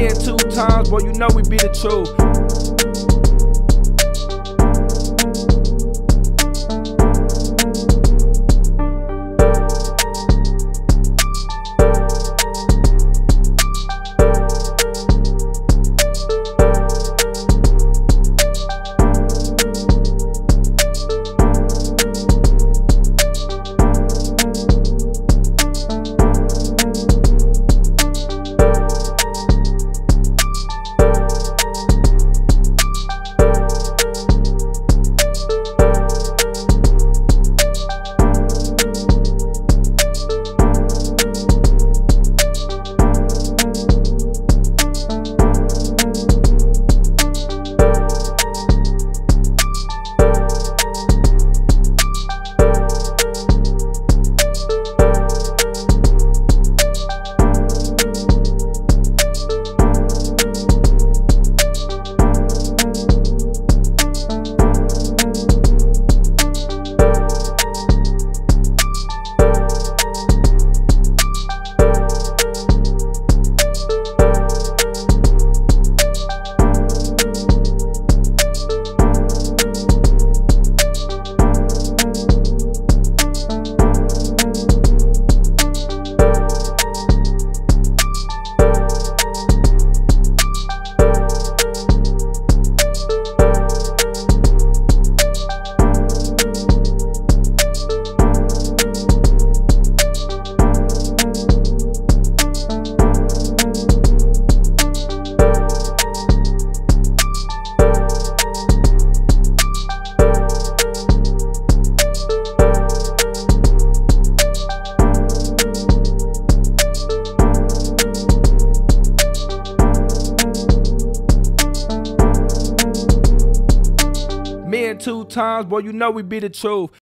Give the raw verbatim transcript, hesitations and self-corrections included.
been two times, boy, you know we be the truth. Two times, boy, you know we be the truth.